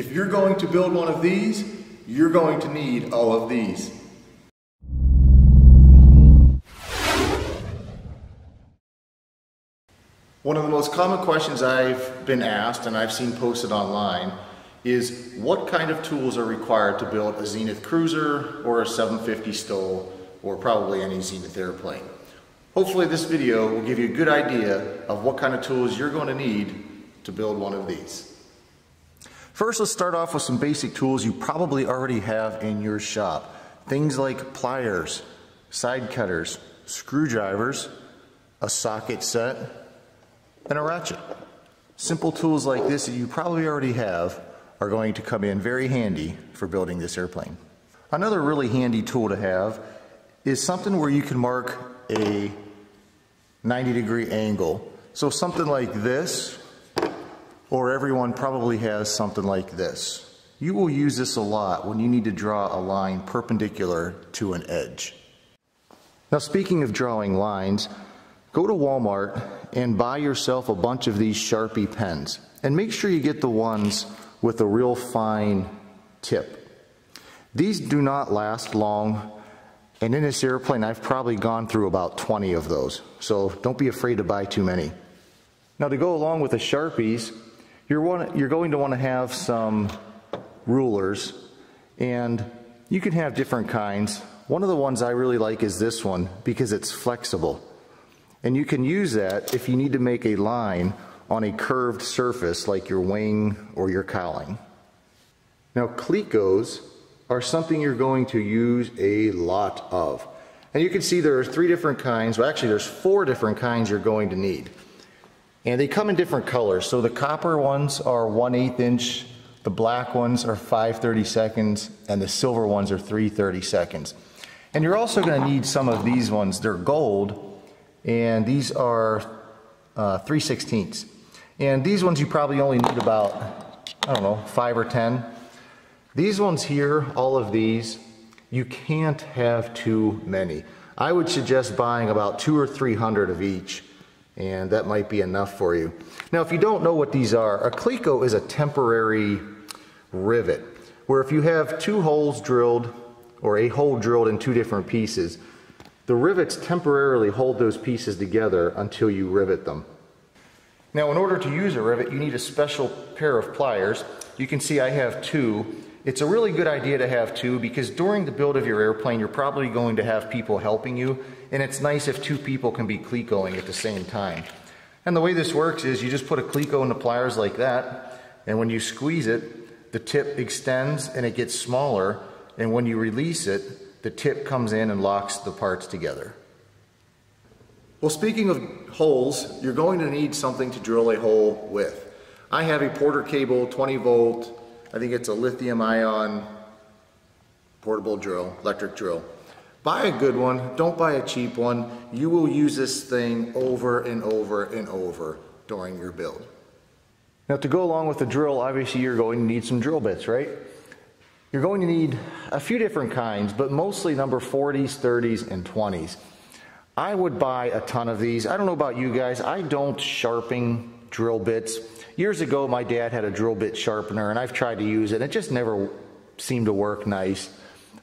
If you're going to build one of these, you're going to need all of these. One of the most common questions I've been asked and I've seen posted online is what kind of tools are required to build a Zenith Cruiser or a 750 Stol or probably any Zenith airplane. Hopefully this video will give you a good idea of what kind of tools you're going to need to build one of these. First, let's start off with some basic tools you probably already have in your shop. Things like pliers, side cutters, screwdrivers, a socket set, and a ratchet. Simple tools like this that you probably already have are going to come in very handy for building this airplane. Another really handy tool to have is something where you can mark a 90-degree angle. So something like this, or everyone probably has something like this. You will use this a lot when you need to draw a line perpendicular to an edge. Now, speaking of drawing lines, go to Walmart and buy yourself a bunch of these Sharpie pens, and make sure you get the ones with a real fine tip. These do not last long, and in this airplane I've probably gone through about 20 of those, so don't be afraid to buy too many. Now, to go along with the Sharpies, you're going to want to have some rulers, and you can have different kinds. One of the ones I really like is this one because it's flexible. And you can use that if you need to make a line on a curved surface like your wing or your cowling. Now, Clecos are something you're going to use a lot of. And you can see there are three different kinds, well actually there's four different kinds you're going to need. And they come in different colors. So the copper ones are 1/8 inch, the black ones are 5/32nds, and the silver ones are 3/32nds. And you're also going to need some of these ones. They're gold, and these are 3/16. And these ones you probably only need about, I don't know, 5 or 10. These ones here, all of these, you can't have too many. I would suggest buying about 200 or 300 of each, and that might be enough for you. Now, if you don't know what these are, a Cleco is a temporary rivet, where if you have two holes drilled, or a hole drilled in two different pieces, the rivets temporarily hold those pieces together until you rivet them. Now, in order to use a rivet, you need a special pair of pliers. You can see I have two. It's a really good idea to have two because during the build of your airplane, you're probably going to have people helping you, and it's nice if two people can be Clecoing at the same time. And the way this works is you just put a Cleco in the pliers like that, and when you squeeze it, the tip extends and it gets smaller, and when you release it, the tip comes in and locks the parts together. Well, speaking of holes, you're going to need something to drill a hole with. I have a Porter cable, 20 volt, I think it's a lithium ion portable drill, electric drill. Buy a good one, don't buy a cheap one. You will use this thing over and over and over during your build. Now, to go along with the drill, obviously you're going to need some drill bits, right? You're going to need a few different kinds, but mostly number 40s, 30s, and 20s. I would buy a ton of these. I don't know about you guys, I don't sharpen drill bits. Years ago, my dad had a drill bit sharpener, and I've tried to use it, and it just never seemed to work nice.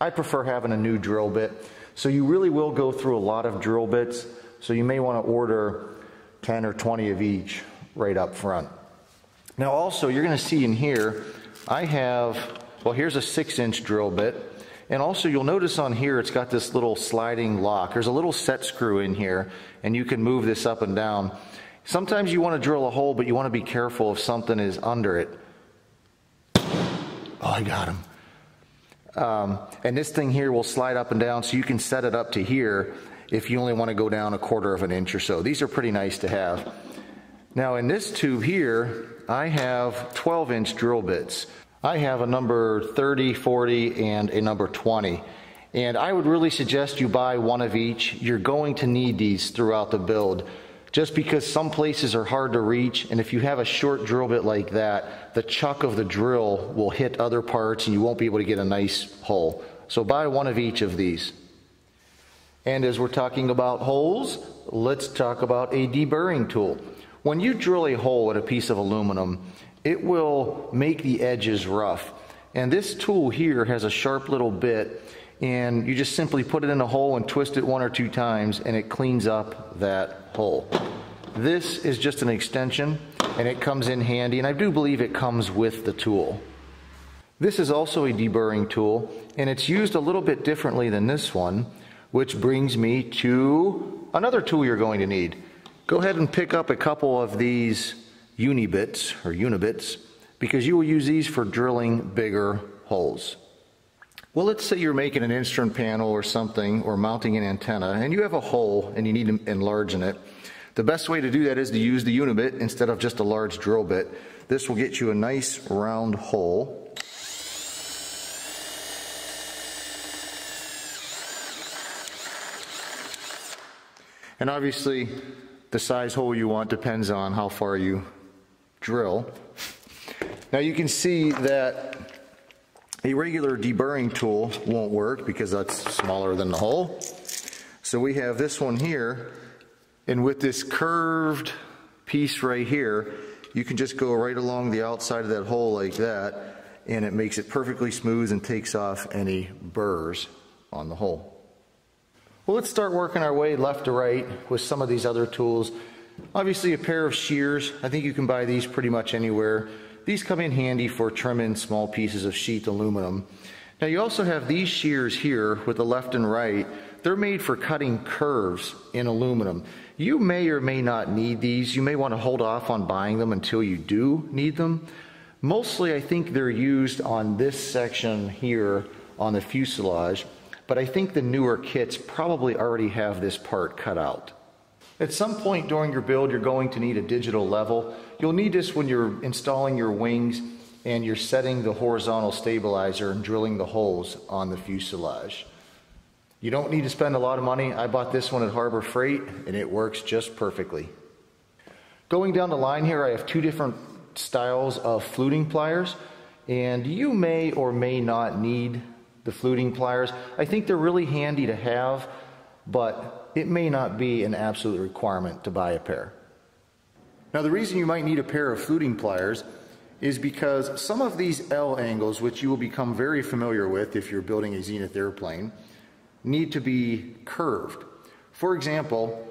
I prefer having a new drill bit. So you really will go through a lot of drill bits, so you may want to order 10 or 20 of each right up front. Now also, you're going to see in here, I have, well, here's a 6-inch drill bit, and also you'll notice on here it's got this little sliding lock. There's a little set screw in here, and you can move this up and down. Sometimes you want to drill a hole, but you want to be careful if something is under it. Oh, I got him. And this thing here will slide up and down, so you can set it up to here if you only want to go down 1/4 inch or so. These are pretty nice to have. Now, in this tube here, I have 12-inch drill bits. I have a number 30, 40, and a number 20. And I would really suggest you buy one of each. You're going to need these throughout the build, just because some places are hard to reach, and if you have a short drill bit like that, the chuck of the drill will hit other parts and you won't be able to get a nice hole. So buy one of each of these. And as we're talking about holes, let's talk about a deburring tool. When you drill a hole in a piece of aluminum, it will make the edges rough. And this tool here has a sharp little bit, and you just simply put it in a hole and twist it one or two times, and it cleans up that hole. This is just an extension, and it comes in handy, and I do believe it comes with the tool. This is also a deburring tool, and it's used a little bit differently than this one, which brings me to another tool you're going to need. Go ahead and pick up a couple of these Unibits, because you will use these for drilling bigger holes. Well, let's say you're making an instrument panel or something, or mounting an antenna, and you have a hole and you need to enlarge in it. The best way to do that is to use the Unibit instead of just a large drill bit. This will get you a nice round hole. And obviously, the size hole you want depends on how far you drill. Now you can see that a regular deburring tool won't work because that's smaller than the hole. So we have this one here, and with this curved piece right here, you can just go right along the outside of that hole like that, and it makes it perfectly smooth and takes off any burrs on the hole. Well, let's start working our way left to right with some of these other tools. Obviously, a pair of shears. I think you can buy these pretty much anywhere. These come in handy for trimming small pieces of sheet aluminum. Now, you also have these shears here with the left and right. They're made for cutting curves in aluminum. You may or may not need these. You may want to hold off on buying them until you do need them. Mostly, I think they're used on this section here on the fuselage. But I think the newer kits probably already have this part cut out. At some point during your build, you're going to need a digital level. You'll need this when you're installing your wings and you're setting the horizontal stabilizer and drilling the holes on the fuselage. You don't need to spend a lot of money. I bought this one at Harbor Freight, and it works just perfectly. Going down the line here, I have two different styles of fluting pliers, and you may or may not need the fluting pliers. I think they're really handy to have, but it may not be an absolute requirement to buy a pair. Now, the reason you might need a pair of fluting pliers is because some of these L angles, which you will become very familiar with if you're building a Zenith airplane, need to be curved. For example,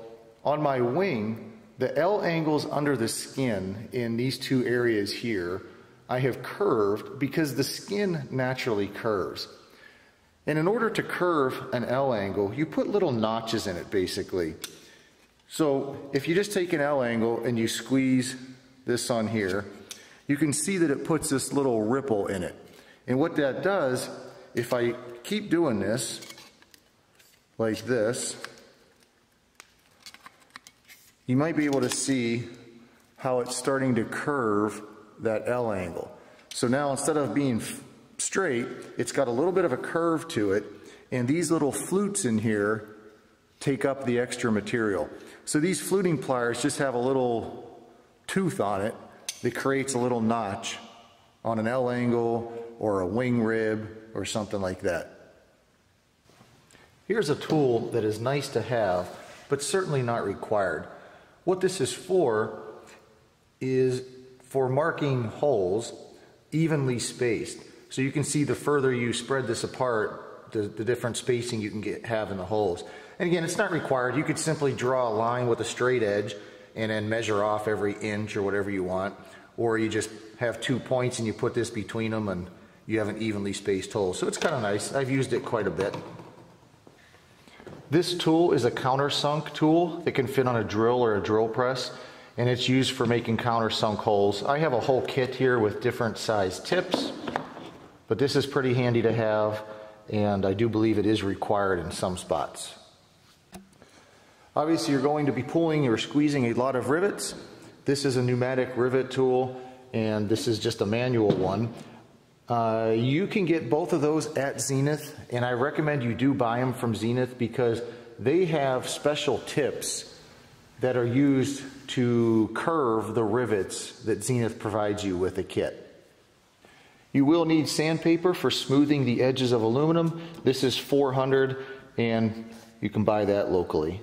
on my wing, the L angles under the skin in these two areas here, I have curved because the skin naturally curves. And in order to curve an L angle, you put little notches in it, basically. So if you just take an L angle and you squeeze this on here, you can see that it puts this little ripple in it. And what that does, if I keep doing this, like this, you might be able to see how it's starting to curve that L angle. So now, instead of being straight, it's got a little bit of a curve to it, and these little flutes in here take up the extra material. So these fluting pliers just have a little tooth on it that creates a little notch on an L angle or a wing rib or something like that. Here's a tool that is nice to have, but certainly not required. What this is for marking holes evenly spaced. So you can see the further you spread this apart, the different spacing you can have in the holes. And again, it's not required. You could simply draw a line with a straight edge and then measure off every inch or whatever you want. Or you just have 2 points and you put this between them and you have an evenly spaced hole. So it's kind of nice. I've used it quite a bit. This tool is a countersunk tool that can fit on a drill or a drill press. And it's used for making countersunk holes. I have a whole kit here with different size tips. But this is pretty handy to have, and I do believe it is required in some spots. Obviously, you're going to be pulling or squeezing a lot of rivets. This is a pneumatic rivet tool, and this is just a manual one. You can get both of those at Zenith, and I recommend you do buy them from Zenith because they have special tips that are used to curve the rivets that Zenith provides you with a kit. You will need sandpaper for smoothing the edges of aluminum. This is 400, and you can buy that locally.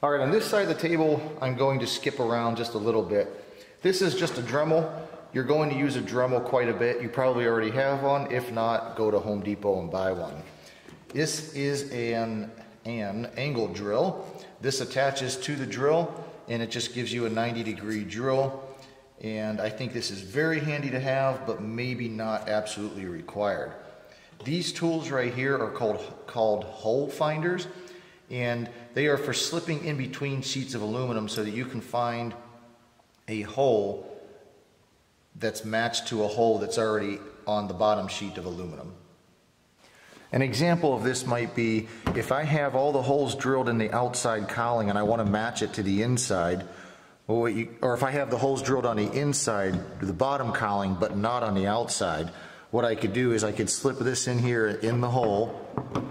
All right, on this side of the table, I'm going to skip around just a little bit. This is just a Dremel. You're going to use a Dremel quite a bit. You probably already have one. If not, go to Home Depot and buy one. This is an angle drill. This attaches to the drill and it just gives you a 90-degree drill. And I think this is very handy to have, but maybe not absolutely required. These tools right here are called hole finders, and they are for slipping in between sheets of aluminum so that you can find a hole that's matched to a hole that's already on the bottom sheet of aluminum. An example of this might be if I have all the holes drilled in the outside cowling and I want to match it to the inside, or if I have the holes drilled on the inside to the bottom cowling but not on the outside, what I could do is I could slip this in here in the hole,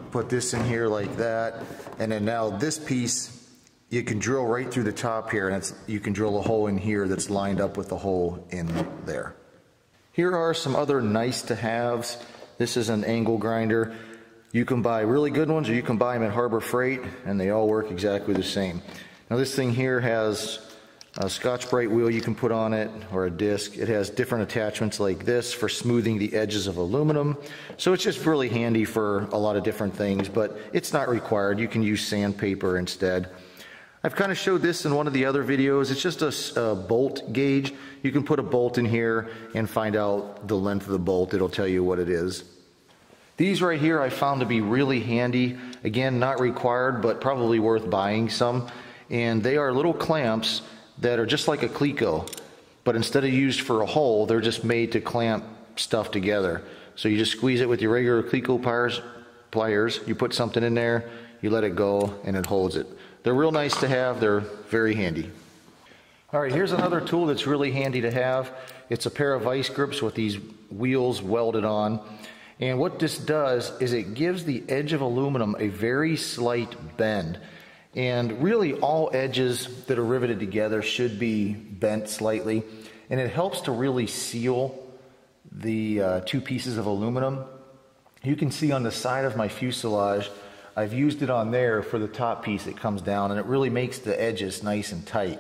put this in here like that, and then now this piece you can drill right through the top here, and you can drill a hole in here that's lined up with the hole in there. Here are some other nice to haves. This is an angle grinder. You can buy really good ones or you can buy them at Harbor Freight, and they all work exactly the same. Now this thing here has a Scotch-Brite wheel you can put on it, or a disc. It has different attachments like this for smoothing the edges of aluminum. So it's just really handy for a lot of different things, but it's not required. You can use sandpaper instead. I've kind of showed this in one of the other videos. It's just a bolt gauge. You can put a bolt in here and find out the length of the bolt. It'll tell you what it is. These right here I found to be really handy. Again, not required, but probably worth buying some. And they are little clamps that are just like a Cleco, but instead of used for a hole, they're just made to clamp stuff together. So you just squeeze it with your regular Cleco pliers, you put something in there, you let it go, and it holds it. They're real nice to have, they're very handy. All right, here's another tool that's really handy to have. It's a pair of vice grips with these wheels welded on. And what this does is it gives the edge of aluminum a very slight bend. And really all edges that are riveted together should be bent slightly, and it helps to really seal the two pieces of aluminum. You can see on the side of my fuselage, I've used it on there for the top piece that comes down, and it really makes the edges nice and tight.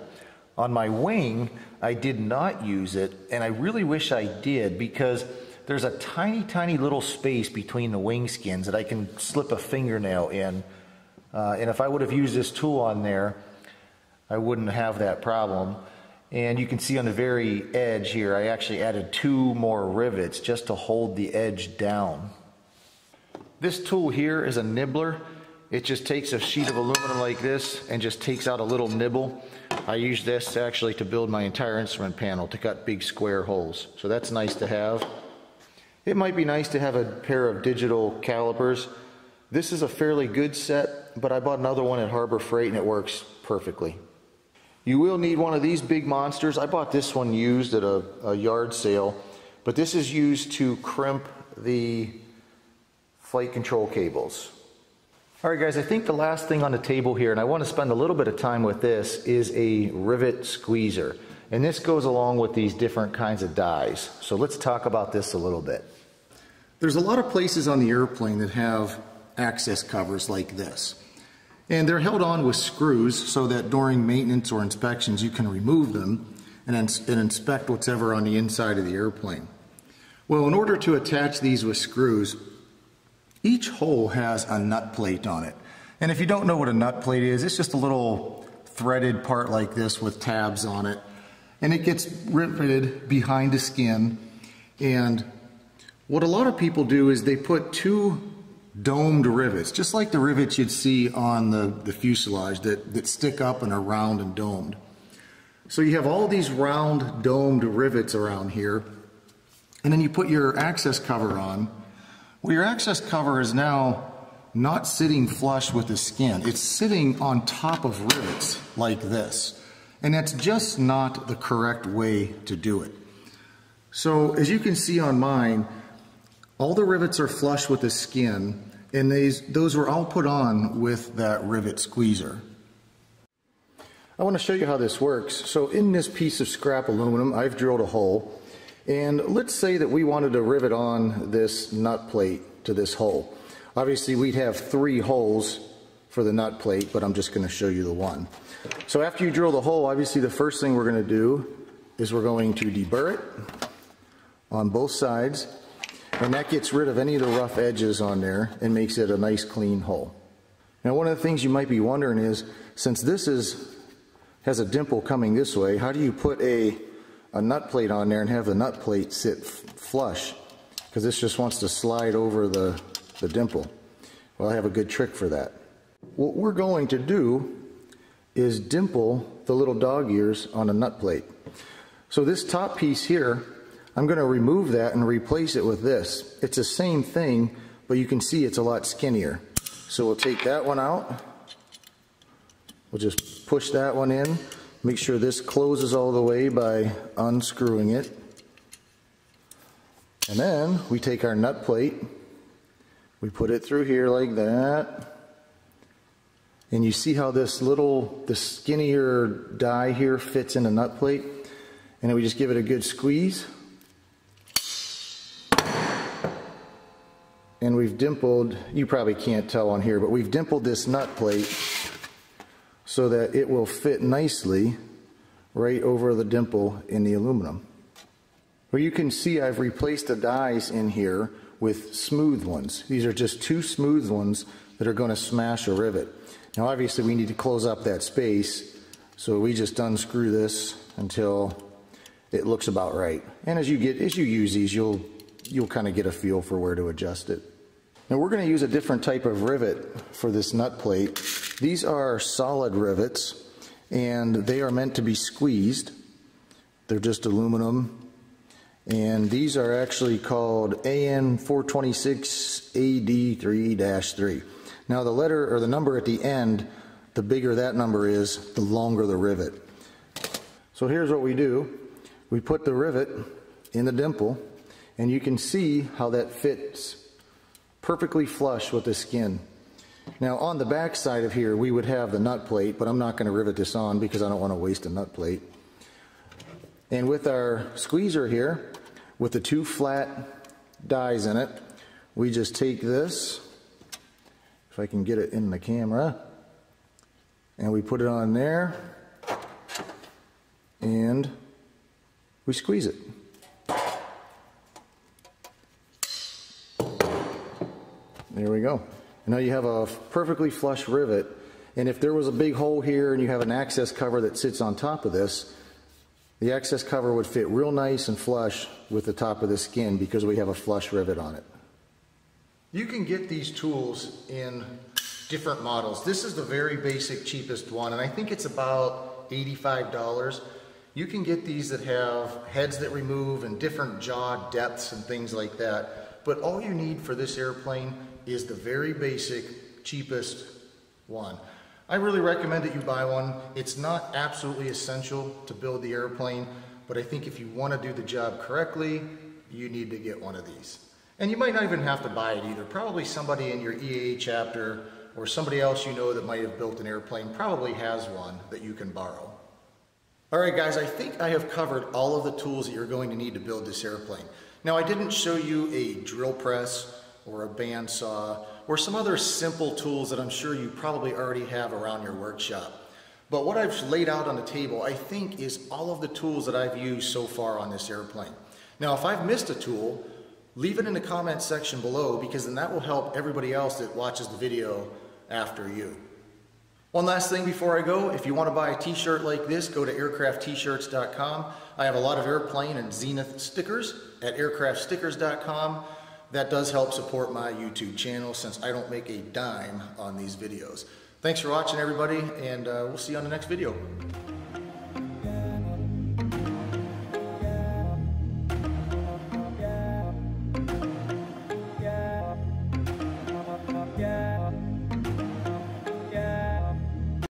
On my wing, I did not use it, and I really wish I did, because there's a tiny, tiny little space between the wing skins that I can slip a fingernail in. And if I would have used this tool on there, I wouldn't have that problem. And you can see on the very edge here, I actually added two more rivets just to hold the edge down. This tool here is a nibbler. It just takes a sheet of aluminum like this and just takes out a little nibble. I use this actually to build my entire instrument panel to cut big square holes. So that's nice to have. It might be nice to have a pair of digital calipers. This is a fairly good set, but I bought another one at Harbor Freight and it works perfectly. You will need one of these big monsters. I bought this one used at a yard sale, but this is used to crimp the flight control cables. All right guys, I think the last thing on the table here, and I want to spend a little bit of time with this, is a rivet squeezer. And this goes along with these different kinds of dies. So let's talk about this a little bit. There's a lot of places on the airplane that have access covers like this, and they're held on with screws so that during maintenance or inspections you can remove them and inspect whatever's on the inside of the airplane. Well, in order to attach these with screws, each hole has a nut plate on it. And if you don't know what a nut plate is, it's just a little threaded part like this with tabs on it, and it gets riveted behind the skin. And what a lot of people do is they put two domed rivets, just like the rivets you'd see on the fuselage that stick up and are round and domed. So you have all these round domed rivets around here, and then you put your access cover on. Well, your access cover is now not sitting flush with the skin. It's sitting on top of rivets like this, and that's just not the correct way to do it. So as you can see on mine, all the rivets are flush with the skin, and those were all put on with that rivet squeezer. I want to show you how this works. So in this piece of scrap aluminum, I've drilled a hole, and let's say that we wanted to rivet on this nut plate to this hole. Obviously we'd have three holes for the nut plate, but I'm just going to show you the one. So after you drill the hole, obviously the first thing we're going to do is we're going to deburr it. on both sides, and that gets rid of any of the rough edges on there and makes it a nice clean hull. Now, one of the things you might be wondering is, since this has a dimple coming this way, how do you put a nut plate on there and have the nut plate sit flush? Because this just wants to slide over the dimple. Well, I have a good trick for that. What we're going to do is dimple the little dog ears on a nut plate. So this top piece here, I'm going to remove that and replace it with this. It's the same thing, but you can see it's a lot skinnier. So we'll take that one out. We'll just push that one in. Make sure this closes all the way by unscrewing it. And then we take our nut plate, we put it through here like that. And you see how this little, the skinnier die here fits in the nut plate? And then we just give it a good squeeze. And we've dimpled, you probably can't tell on here, but we've dimpled this nut plate so that it will fit nicely right over the dimple in the aluminum. Well, you can see I've replaced the dies in here with smooth ones. These are just two smooth ones that are going to smash a rivet. Now obviously we need to close up that space, so we just unscrew this until it looks about right. And as you use these, you'll kind of get a feel for where to adjust it. Now we're going to use a different type of rivet for this nut plate. These are solid rivets, and they are meant to be squeezed. They're just aluminum. And these are actually called AN426AD3-3. Now the letter or the number at the end, the bigger that number is, the longer the rivet. So here's what we do. We put the rivet in the dimple, and you can see how that fits perfectly flush with the skin. Now on the back side of here, we would have the nut plate, but I'm not going to rivet this on because I don't want to waste a nut plate. And with our squeezer here, with the two flat dies in it, we just take this, if I can get it in the camera, and we put it on there, and we squeeze it. There we go. And now you have a perfectly flush rivet, and if there was a big hole here and you have an access cover that sits on top of this, the access cover would fit real nice and flush with the top of the skin because we have a flush rivet on it. You can get these tools in different models. This is the very basic cheapest one, and I think it's about $85. You can get these that have heads that remove and different jaw depths and things like that, but all you need for this airplane is the very basic cheapest one. I really recommend that you buy one. It's not absolutely essential to build the airplane, but I think if you want to do the job correctly, you need to get one of these. And you might not even have to buy it either. Probably somebody in your EAA chapter or somebody else you know that might have built an airplane probably has one that you can borrow. All right guys, I think I have covered all of the tools that you're going to need to build this airplane. Now I didn't show you a drill press or a bandsaw, or some other simple tools that I'm sure you probably already have around your workshop. But what I've laid out on the table, I think, is all of the tools that I've used so far on this airplane. Now, if I've missed a tool, leave it in the comment section below, because then that will help everybody else that watches the video after you. One last thing before I go, if you want to buy a t-shirt like this, go to aircraftstickers.com. I have a lot of airplane and Zenith stickers at aircraftstickers.com. That does help support my YouTube channel since I don't make a dime on these videos. Thanks for watching, everybody, and we'll see you on the next video.